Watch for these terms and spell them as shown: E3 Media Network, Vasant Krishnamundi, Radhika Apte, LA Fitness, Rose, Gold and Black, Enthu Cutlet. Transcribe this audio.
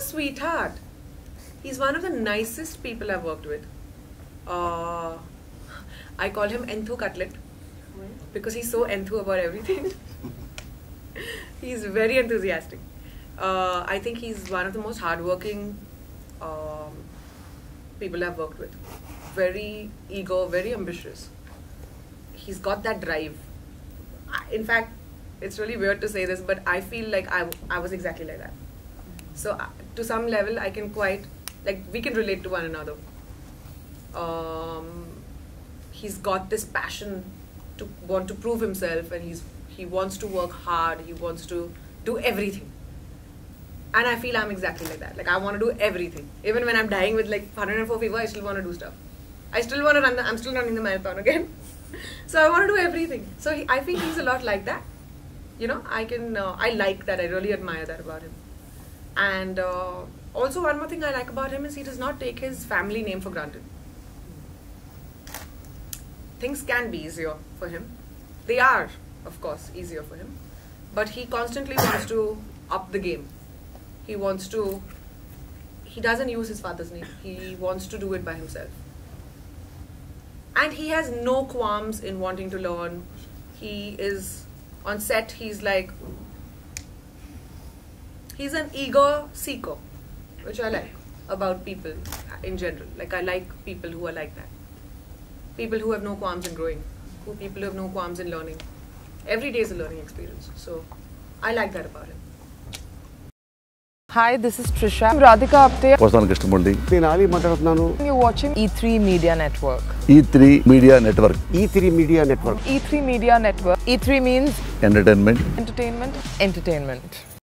a sweetheart. He's one of the nicest people I've worked with. I call him Enthu Cutlet because he's so enthu about everything. He's very enthusiastic. I think he's one of the most hardworking people I've worked with. Very eager, very ambitious. He's got that drive. In fact, it's really weird to say this, but I feel like I was exactly like that. So to some level, I can quite, like, we can relate to one another. He's got this passion to want to prove himself, and he wants to work hard, he wants to do everything. And I feel I'm exactly like that. Like, I want to do everything. Even when I'm dying with like 104 fever, I still want to do stuff. I still want to run, I'm still running the marathon again. So I want to do everything. So I think he's a lot like that. You know, I like that. I really admire that about him. And also one more thing I like about him is he does not take his family name for granted. Things can be easier for him. They are, of course, easier for him. But he constantly wants to up the game. He doesn't use his father's name. He wants to do it by himself. And he has no qualms in wanting to learn. He is, on set, he's an eager seeker, which I like about people in general. Like, I like people who are like that. People who have no qualms in growing. People who have no qualms in learning. Every day is a learning experience. So I like that about him. Hi, this is Trisha. I'm Radhika Apte. Vasant Krishnamundi. You're watching E3 Media Network. E3 Media Network. E3 Media Network. E3 Media Network. E3 means entertainment. Entertainment. Entertainment.